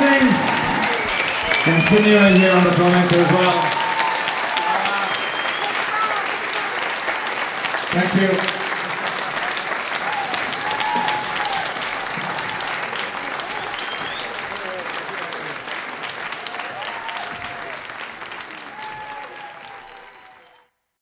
amazing. And Sydney right here on the flamenco as well. Thank you.